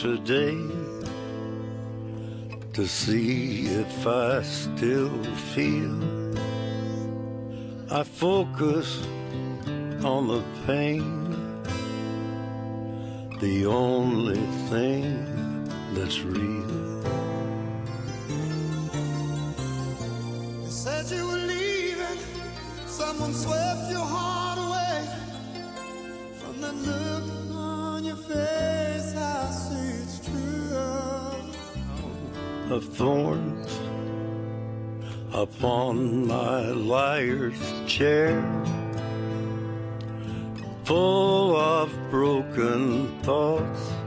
today to see if I still feel. I focus on the pain, the only thing that's real. You said you were leaving, someone swept your heart away. From that look on your face, I see it's true. Of thorns upon my liar's chair, full of broken thoughts,